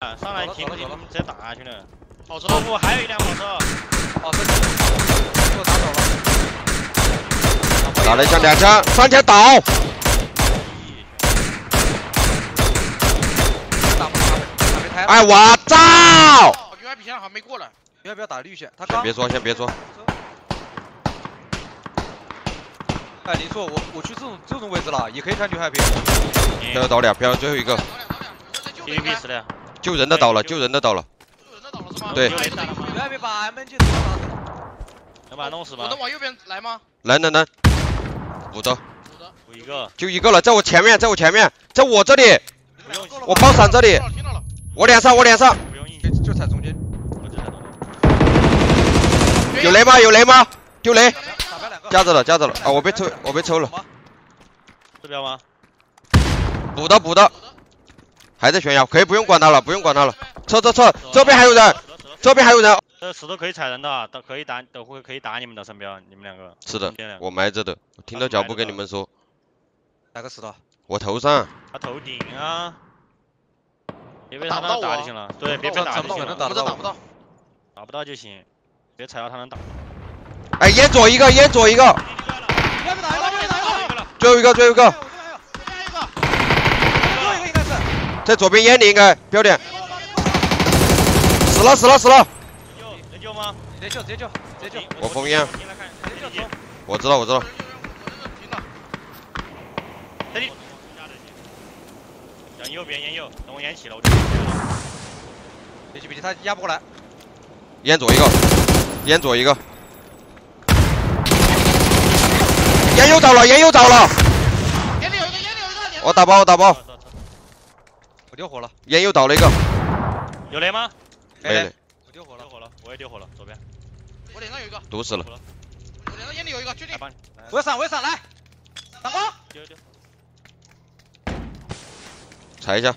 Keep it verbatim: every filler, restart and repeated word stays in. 啊，上来停不停？他们直接打下去了。跑车，后部还有一辆跑车。跑车，给我打倒了。打了一枪，两枪，三枪倒。打不打？打没开。哎，我操！U I P 现在好像没过了，要不要打绿线？他刚。别装，先别装。 哎，林硕，我我去这种这种位置了，也可以看女孩别。这个倒两票，最后一个。T V P 死了。救人的倒了，救人的倒了。救人的倒了是吗？对。女孩别把 M N 镜头拿。能把他弄死吗？我能往右边来吗？来能能。五刀。五刀。我一个。就一个了，在我前面，在我前面，在我这里。我包闪这里。我脸上，我脸上。不用硬，就踩中间。我只踩中间。有雷吗？有雷吗？丢雷。 夹着了，夹着了啊！我被抽，我被抽了。这边吗？补的，补的，还在悬崖，可以不用管他了，不用管他了。撤撤撤！这边还有人，这边还有人。这石头可以踩人的，都可以打，等会可以打你们的身边，你们两个。是的，我埋着的，我听到脚步跟你们说。哪个石头？我头上。他头顶啊！别被他能打就行了。对，别被打就行了。打不到，打不到，打不到就行，别踩到他能打。 哎，烟左一个，烟左一个，最后一个，最后一个，最后一个应该是在左边烟里，应该标点。死了，死了，死了！能救吗？直接救，直接救，直接救！我封烟。我知道，我知道。这里。向右边烟右，等我烟起了我就。别急，别急，他压不过来。烟左一个，烟左一个。 烟又倒了，烟又倒了。烟里有一个，烟里有一个。我打包，我打包。我丢火了。烟又倒了一个。有雷吗？没雷。我丢火了，火了，我也丢火了，左边。我脸上有一个。毒死了。我脸上烟里有一个，确定。我闪，我闪，来。闪光。丢丢。踩一下。